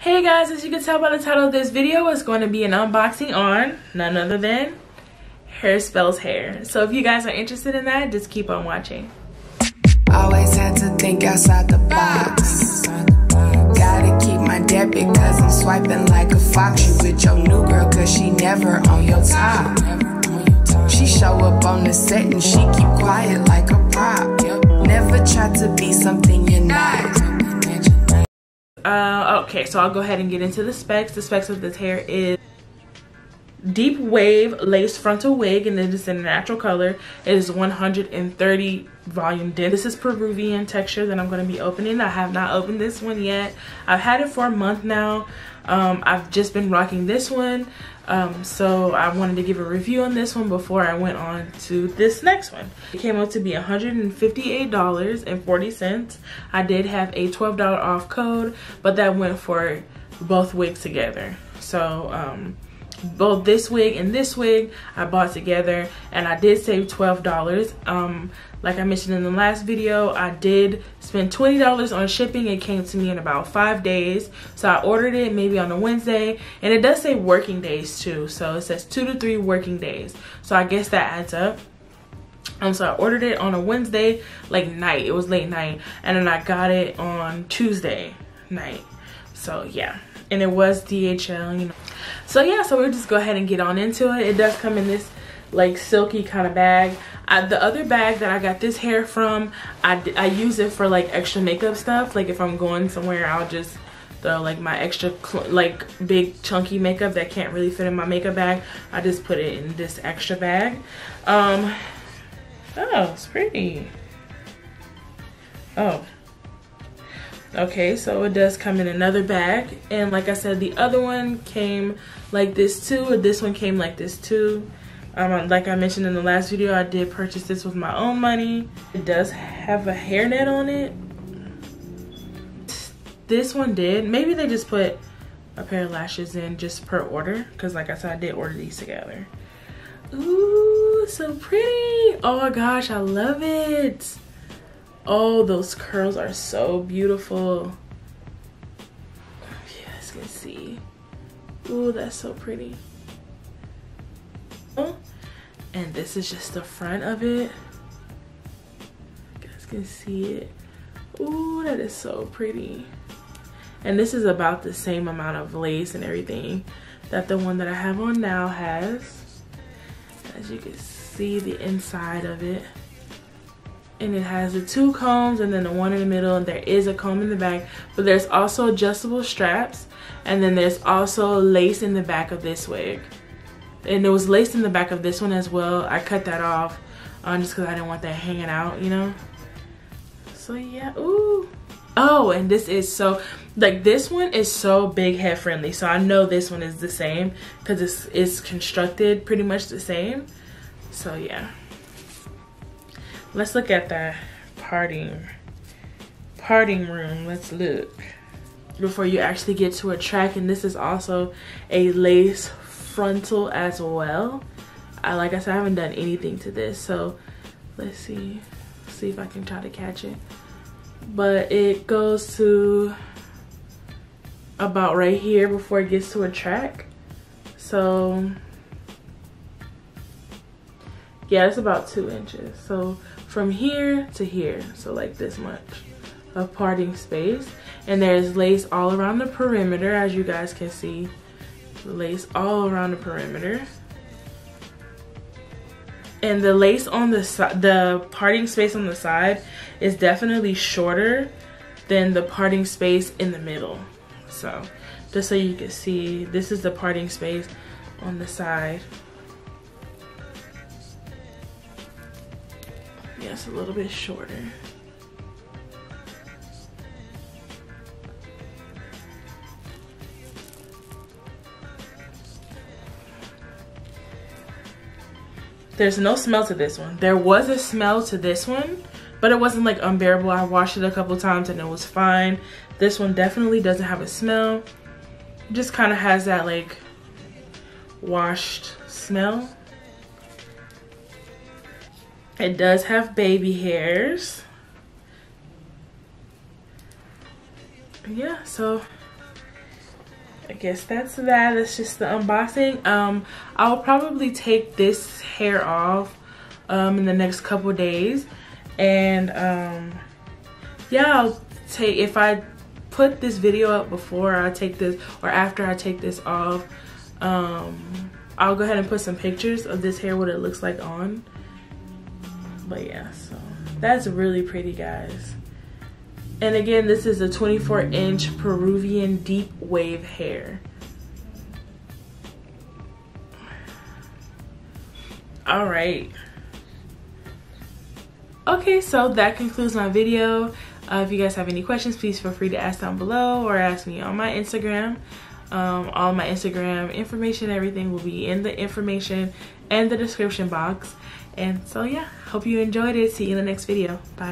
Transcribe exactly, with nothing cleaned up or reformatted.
Hey guys, as you can tell by the title of this video, it's going to be an unboxing on none other than HairSpells hair. So if you guys are interested in that, just keep on watching. Always had to think outside the box. Gotta keep my debt because I'm swiping like a fox. You with your new girl cause she never on your top. She show up on the set and she keep quiet like a prop. Never try to be something you're not. Uh, okay, so I'll go ahead and get into the specs. The specs of this hair is deep wave lace frontal wig, and it is in a natural color. It is one hundred thirty volume density. This is Peruvian texture that I'm going to be opening. I have not opened this one yet. I've had it for a month now. Um, I've just been rocking this one. Um, so I wanted to give a review on this one before I went on to this next one. It came out to be one hundred fifty-eight dollars and forty cents. I did have a twelve dollar off code, but that went for both wigs together. So um, both this wig and this wig I bought together, and I did save twelve dollars. Um, like I mentioned in the last video, I did spend twenty dollars on shipping. It came to me in about five days. So I ordered it maybe on a Wednesday, and it does say working days too. So it says two to three working days. So I guess that adds up. Um, so I ordered it on a Wednesday, like night, it was late night. And then I got it on Tuesday night. So yeah, and it was D H L, you know. So yeah, so we'll just go ahead and get on into it. It does come in this like silky kind of bag. I, the other bag that I got this hair from, I, I use it for like extra makeup stuff. Like if I'm going somewhere, I'll just throw like my extra like big chunky makeup that can't really fit in my makeup bag. I just put it in this extra bag. Um, oh, it's pretty. Oh. Okay, so it does come in another bag, and like I said, the other one came like this too, and this one came like this too. Um, like I mentioned in the last video, I did purchase this with my own money. It does have a hairnet on it. This one did. Maybe they just put a pair of lashes in just per order, because like I said, I did order these together. Ooh, so pretty. Oh my gosh, I love it. Oh, those curls are so beautiful. You guys can see. Ooh, that's so pretty. Oh, and this is just the front of it. You guys can see it. Ooh, that is so pretty. And this is about the same amount of lace and everything that the one that I have on now has. As you can see, the inside of it. And it has the two combs and then the one in the middle, and there is a comb in the back, but there's also adjustable straps, and then there's also lace in the back of this wig. And there was lace in the back of this one as well. I cut that off um, just because I didn't want that hanging out, you know? So yeah, ooh. Oh, and this is so, like this one is so big head friendly. So I know this one is the same because it's, it's constructed pretty much the same. So yeah. Let's look at the parting, parting room. Let's look before you actually get to a track. And this is also a lace frontal as well. I like I said, I haven't done anything to this, so let's see, see if I can try to catch it. But it goes to about right here before it gets to a track. So yeah, it's about two inches. So from here to here, so like this much of parting space. And there's lace all around the perimeter, as you guys can see. Lace all around the perimeter. And the lace on the side, the parting space on the side is definitely shorter than the parting space in the middle. So just so you can see, this is the parting space on the side. Yes, a little bit shorter. There's no smell to this one. There was a smell to this one, but it wasn't like unbearable. I washed it a couple times and it was fine. This one definitely doesn't have a smell. It just kind of has that like washed smell. It does have baby hairs. Yeah, so I guess that's that. That's just the unboxing. Um, I'll probably take this hair off um, in the next couple days. And um, yeah, I'll take, if I put this video up before I take this or after I take this off, um, I'll go ahead and put some pictures of this hair, what it looks like on. But yeah, so that's really pretty, guys. And again, this is a twenty-four inch Peruvian Deep Wave hair. All right. Okay, so that concludes my video. Uh, if you guys have any questions, please feel free to ask down below or ask me on my Instagram. Um, all my Instagram information, everything will be in the information and the description box. And so yeah, hope you enjoyed it. See you in the next video. Bye.